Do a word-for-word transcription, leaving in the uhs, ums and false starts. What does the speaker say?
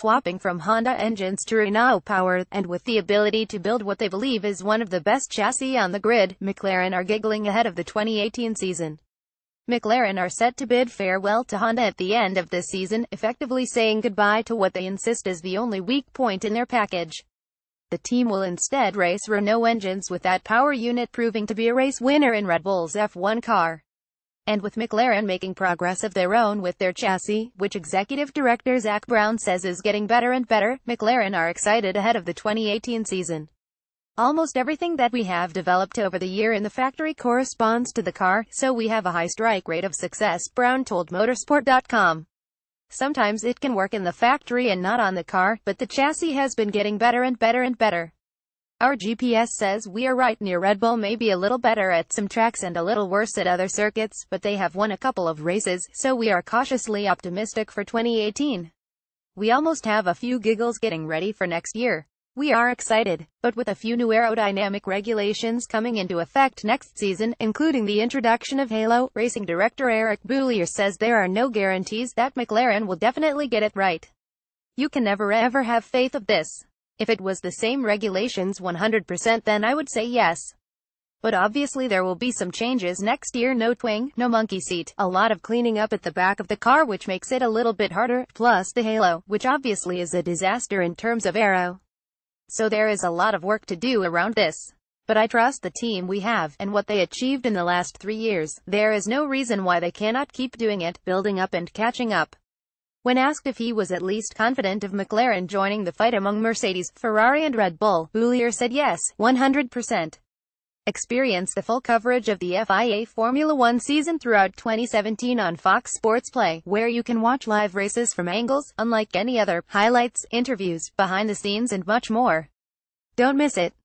swapping from Honda engines to Renault power, and with the ability to build what they believe is one of the best chassis on the grid, McLaren are giggling ahead of the twenty eighteen season. McLaren are set to bid farewell to Honda at the end of this season, effectively saying goodbye to what they insist is the only weak point in their package. The team will instead race Renault engines with that power unit proving to be a race winner in Red Bull's F one car. And with McLaren making progress of their own with their chassis, which Executive Director Zach Brown says is getting better and better, McLaren are excited ahead of the twenty eighteen season. Almost everything that we have developed over the year in the factory corresponds to the car, so we have a high strike rate of success, Brown told Motorsport dot com. Sometimes it can work in the factory and not on the car, but the chassis has been getting better and better and better. Our G P S says we are right near Red Bull, maybe a little better at some tracks and a little worse at other circuits, but they have won a couple of races, so we are cautiously optimistic for twenty eighteen. We almost have a few giggles getting ready for next year. We are excited, but with a few new aerodynamic regulations coming into effect next season, including the introduction of Halo, Racing Director Eric Boulier says there are no guarantees that McLaren will definitely get it right. You can never ever have faith of this. If it was the same regulations one hundred percent, then I would say yes. But obviously there will be some changes next year, no twang, no monkey seat, a lot of cleaning up at the back of the car which makes it a little bit harder, plus the Halo, which obviously is a disaster in terms of aero. So there is a lot of work to do around this. But I trust the team we have, and what they achieved in the last three years. There is no reason why they cannot keep doing it, building up and catching up. When asked if he was at least confident of McLaren joining the fight among Mercedes, Ferrari and Red Bull, Boulier said yes, one hundred percent. Experience the full coverage of the F I A Formula One season throughout twenty seventeen on Fox Sports Play, where you can watch live races from angles unlike any other, highlights, interviews, behind the scenes and much more. Don't miss it.